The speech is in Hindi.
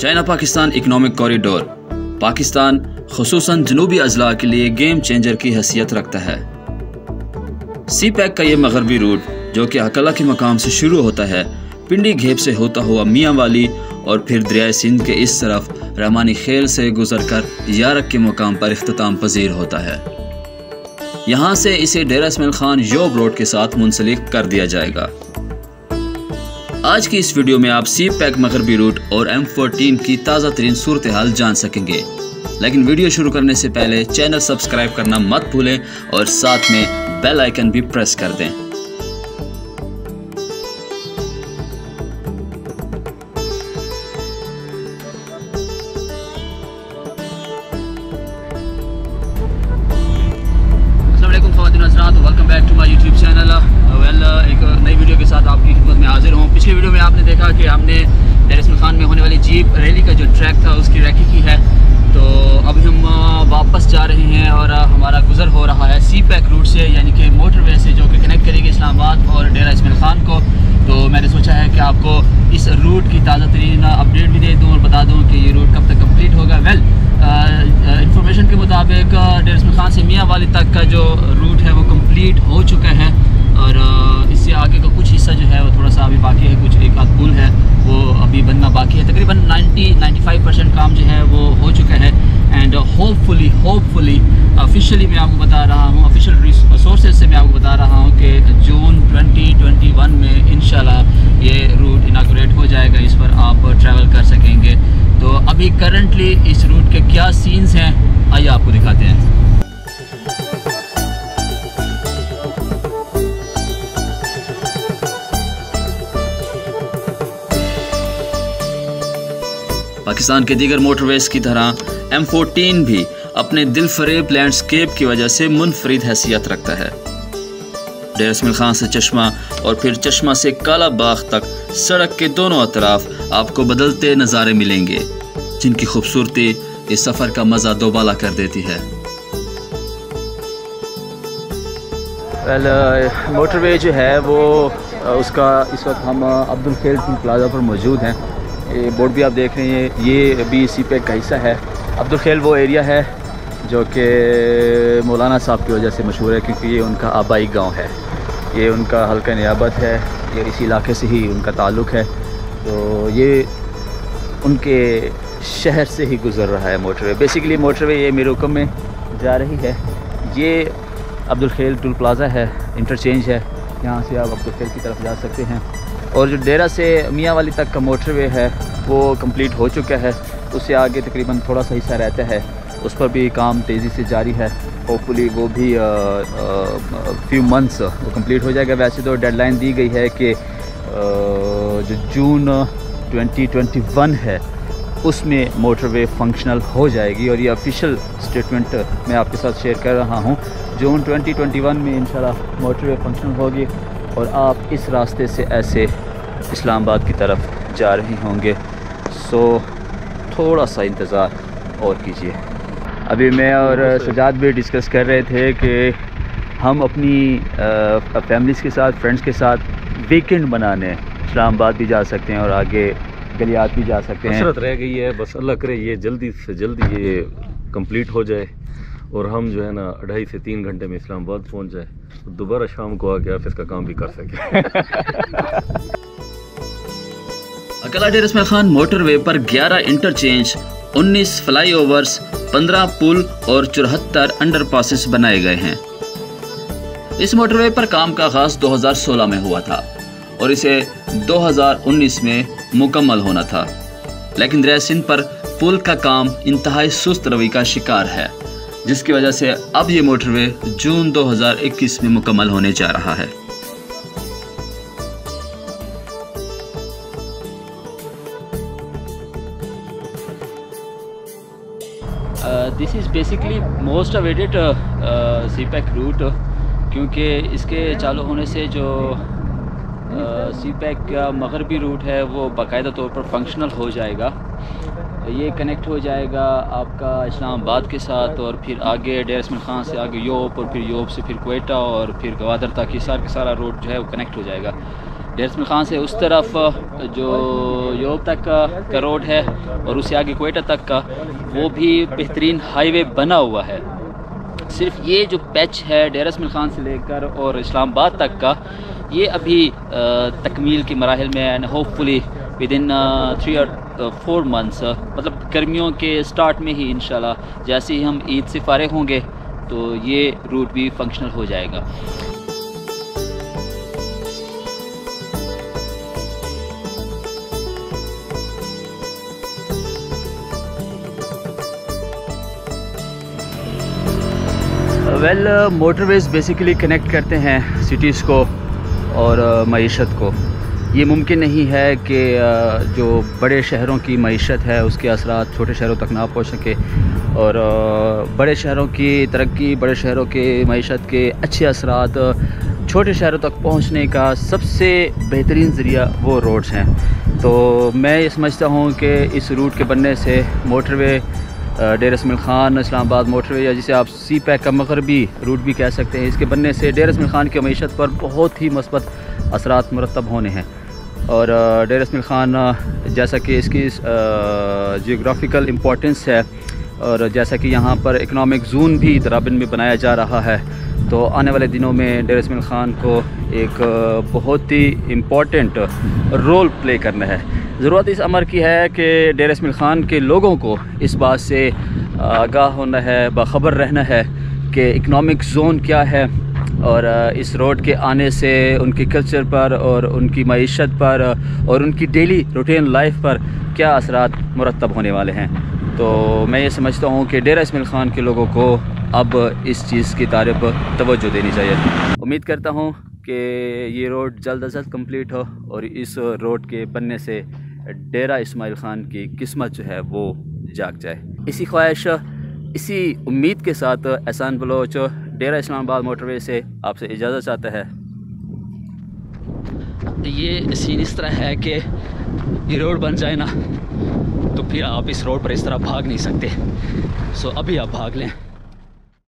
China Pakistan economic corridor Pakistan खुसूसन जनूबी अजला के लिए गेम चेंजर की हैसियत रखता है। सी पैक का ये मगरबी रूट जो कि हकला के मकाम से शुरू होता है, पिंडी घेप से होता हुआ मियांवाली और फिर दरियाए सिंध के इस तरफ रहमानी खेल से गुजरकर यारक के मकाम पर इख्तिताम पजीर होता है। यहाँ से इसे डेरा इस्माइल खान योब रोड के साथ मुंसलिक कर दिया जाएगा। आज की इस वीडियो में आप सी पैक मगरबी रूट और M14 की ताज़ा तरीन सूरत हाल जान सकेंगे, लेकिन वीडियो शुरू करने से पहले चैनल सब्सक्राइब करना मत भूलें और साथ में बेल आइकन भी प्रेस कर दें। पिछली वीडियो में आपने देखा कि हमने डेरा इस्माइल खान में होने वाली जीप रैली का जो ट्रैक था उसकी रैकी की है, तो अभी हम वापस जा रहे हैं और हमारा गुजर हो रहा है सी पैक रूट से, यानी कि मोटरवे से जो कि कनेक्ट करेगी इस्लामाबाद और डेरा इस्माइल खान को। तो मैंने सोचा है कि आपको इस रूट की ताज़ा तरीन अपडेट भी दे दूँ और बता दूँ कि ये रूट कब तक कम्प्लीट होगा। वेल, इंफॉर्मेशन के मुताबिक डेरा इस्माइल खान से मियांवाली तक का जो रूट है वो कम्प्लीट हो चुका है और इससे आगे का कुछ हिस्सा जो है वो थोड़ा सा अभी बाकी है। कुछ एक आध पुल है वो अभी बनना बाकी है। तकरीबन 90-95% काम जो है वो हो चुका है एंड होपफुली ऑफिशियली मैं आपको बता रहा हूँ, ऑफिशियल सोर्सेज से मैं आपको बता रहा हूँ कि जून 2021 में इंशाल्लाह ये रूट इनागुरेट हो जाएगा, इस पर आप ट्रैवल कर सकेंगे। तो अभी करंटली इस रूट के क्या सीन्स हैं आइए आपको दिखाते हैं। पाकिस्तान के दीगर मोटरवेज की तरह M14 भी अपने दिलफरेब लैंडस्केप की वजह से मुनफरिद हैसियत रखता है। डेरा इस्माइल खान से चश्मा और फिर चश्मा से काला बाग तक सड़क के दोनों अतराफ आपको बदलते नज़ारे मिलेंगे, जिनकी खूबसूरती इस सफ़र का मज़ा दोबाला कर देती है। मोटरवे जो है वो उसका इस वक्त हम अब्दुल खेल प्लाजा पर मौजूद हैं। ये बोर्ड भी आप देख रहे हैं, ये भी इसी पे का हिस्सा है। अब्दुल खेल वो एरिया है जो कि मौलाना साहब की वजह से मशहूर है, क्योंकि ये उनका आबाई गांव है, ये उनका हल्का नियाबत है, ये इसी इलाके से ही उनका ताल्लुक़ है। तो ये उनके शहर से ही गुज़र रहा है मोटरवे। बेसिकली मोटरवे ये मेरुकम में जा रही है। ये अब्दुल खेल टूल प्लाज़ा है, इंटरचेंज है, यहाँ से आप अब्दुल खेल की तरफ जा सकते हैं। और जो डेरा से मियांवाली तक का मोटरवे है वो कंप्लीट हो चुका है, उससे आगे तकरीबन थोड़ा सा हिस्सा रहता है, उस पर भी काम तेज़ी से जारी है। होपफुली वो भी फ्यू मंथ्स वो कंप्लीट हो जाएगा। वैसे तो डेडलाइन दी गई है कि जो जून 2021 है उसमें मोटरवे फंक्शनल हो जाएगी, और ये ऑफिशियल स्टेटमेंट मैं आपके साथ शेयर कर रहा हूँ। जून 2021 में इंशाल्लाह मोटरवे फंक्शनल होगी और आप इस रास्ते से ऐसे इस्लामाबाद की तरफ जा रहे होंगे। सो थोड़ा सा इंतज़ार और कीजिए। अभी मैं और सुजात भी डिस्कस कर रहे थे कि हम अपनी फैमिलीज़ के साथ, फ्रेंड्स के साथ वीकेंड बनाने इस्लामाबाद भी जा सकते हैं और आगे गलियात भी जा सकते हैं। हसरत रह गई है, बस अल्लाह करे ये जल्दी से जल्दी ये कंप्लीट हो जाए और हम जो है ना 2.5 से 3 घंटे में इस्लामाबाद पहुंच जाए, तो दोबारा शाम को आके ऑफिस का काम भी कर सके। अकला डेरा इस्माइल खान मोटरवे पर 11 इंटरचेंज, 19 फ्लाईओवर्स, 15 पुल और 74 अंडरपासेस बनाए गए हैं। इस मोटरवे पर काम का आगाज 2016 में हुआ था और इसे 2019 में मुकम्मल होना था, लेकिन दरिया सिंध पर पुल का काम इंतहाई सुस्त रवि का शिकार है, जिसकी वजह से अब ये मोटरवे जून 2021 में मुकम्मल होने जा रहा है। This is basically most awaited CPEC route, क्योंकि इसके चालू होने से जो सी पैक का मगरबी रूट है वो बाकायदा तौर पर फंक्शनल हो जाएगा। ये कनेक्ट हो जाएगा आपका इस्लामाबाद के साथ, और फिर आगे डेरा इस्माइल खान से आगे यूरोप, और फिर यूरोप से फिर क्वेटा और फिर ग्वादर तक ये सारा का सारा रोड जो है वो कनेक्ट हो जाएगा। डेरा इस्माइल खान से उस तरफ जो यूरोप तक का रोड है और उससे आगे क्वेटा तक का, वो भी बेहतरीन हाईवे बना हुआ है। सिर्फ ये जो पैच है डेरा इस्माइल खान से लेकर और इस्लामाबाद तक का, ये अभी तकमील के मराहल में, एंड होपफुली विदिन 3 और 4 मंथ्स, मतलब गर्मियों के स्टार्ट में ही इंशाल्लाह जैसे ही हम ईद से फारिग होंगे तो ये रूट भी फंक्शनल हो जाएगा। वेल, मोटरवेज बेसिकली कनेक्ट करते हैं सिटीज़ को और मईशत को। ये मुमकिन नहीं है कि जो बड़े शहरों की मईशत है उसके असरात छोटे शहरों तक ना पहुंच सके, और बड़े शहरों की तरक्की, बड़े शहरों के मईशत के अच्छे असरात छोटे शहरों तक पहुंचने का सबसे बेहतरीन ज़रिया वो रोड्स हैं। तो मैं ये समझता हूँ कि इस रूट के बनने से मोटरवे डेरा इस्माइल खान इस्लामाबाद मोटरवे, या जिसे आप सी पैक का मगरबी रूट भी कह सकते हैं, इसके बनने से डेरा इस्माइल खान की मईशत पर बहुत ही मस्बत असरात मुरतब होने हैं। और डेरा इस्माइल खान जैसा कि इसकी जियोग्राफिकल इम्पोर्टेंस है, और जैसा कि यहाँ पर इकनॉमिक जोन भी दराबिन में बनाया जा रहा है, तो आने वाले दिनों में डेरा इस्माइल खान को एक बहुत ही इम्पोर्टेंट रोल प्ले करना है। ज़रूरत इस अमर की है कि डेरा इस्माइल खान के लोगों को इस बात से आगाह होना है, बाखबर रहना है कि इकनॉमिक जोन क्या है, और इस रोड के आने से उनके कल्चर पर और उनकी मईशत पर और उनकी डेली रूटीन लाइफ पर क्या असरात मुरतब होने वाले हैं। तो मैं ये समझता हूँ कि डेरा इस्माइल खान के लोगों को अब इस चीज़ की तरफ तवज्जो देनी चाहिए। उम्मीद करता हूँ कि ये रोड जल्द अज जल्द कम्प्लीट हो, और इस रोड के बनने से डेरा इस्माइल खान की किस्मत जो है वो जाग जाए। इसी ख्वाहिश, इसी उम्मीद के साथ एहसान बलोच डेरा इस्लामाबाद मोटरवे से आपसे इजाज़त चाहता है। ये सीन इस तरह है कि ये रोड बन जाए ना, तो फिर आप इस रोड पर इस तरह भाग नहीं सकते। सो अभी आप भाग लें।